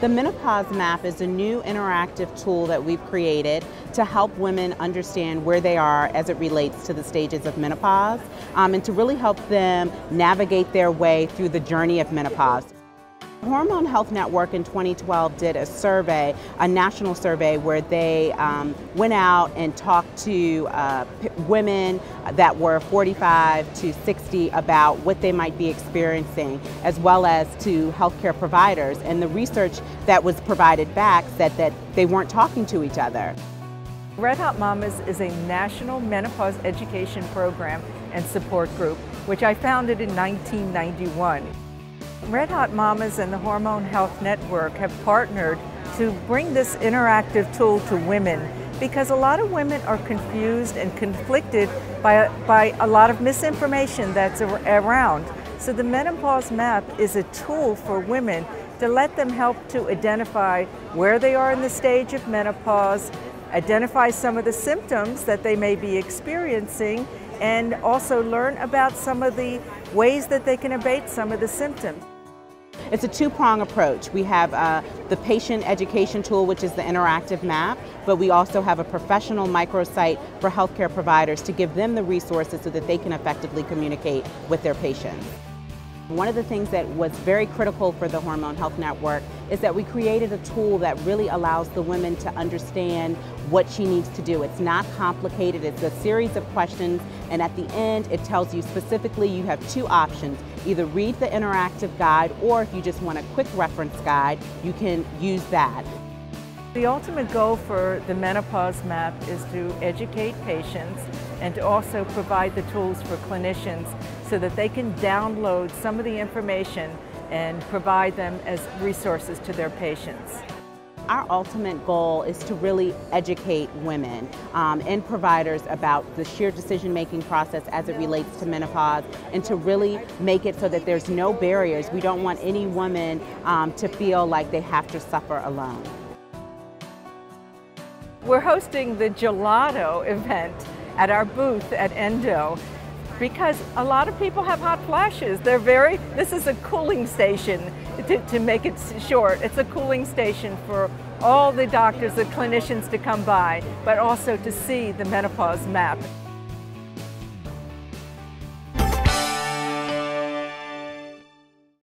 The Menopause Map is a new interactive tool that we've created to help women understand where they are as it relates to the stages of menopause, and to really help them navigate their way through the journey of menopause. Hormone Health Network in 2012 did a survey, a national survey, where they went out and talked to women that were 45 to 60 about what they might be experiencing, as well as to healthcare providers. And the research that was provided back said that they weren't talking to each other. Red Hot Mamas is a national menopause education program and support group, which I founded in 1991. Red Hot Mamas and the Hormone Health Network have partnered to bring this interactive tool to women, because a lot of women are confused and conflicted by a lot of misinformation that's around. So the Menopause Map is a tool for women to let them help to identify where they are in the stage of menopause, identify some of the symptoms that they may be experiencing, and also learn about some of the ways that they can abate some of the symptoms. It's a two-prong approach. We have the patient education tool, which is the interactive map, but we also have a professional microsite for healthcare providers to give them the resources so that they can effectively communicate with their patients. One of the things that was very critical for the Hormone Health Network is that we created a tool that really allows the women to understand what she needs to do. It's not complicated, it's a series of questions, and at the end it tells you specifically you have two options. Either read the interactive guide, or if you just want a quick reference guide, you can use that. The ultimate goal for the Menopause Map is to educate patients and to also provide the tools for clinicians so that they can download some of the information and provide them as resources to their patients. Our ultimate goal is to really educate women and providers about the sheer decision-making process as it relates to menopause, and to really make it so that there's no barriers. We don't want any woman to feel like they have to suffer alone. We're hosting the Gelato event at our booth at Endo, because a lot of people have hot flashes. This is a cooling station, to make it short. It's a cooling station for all the doctors, the clinicians to come by, but also to see the Menopause Map.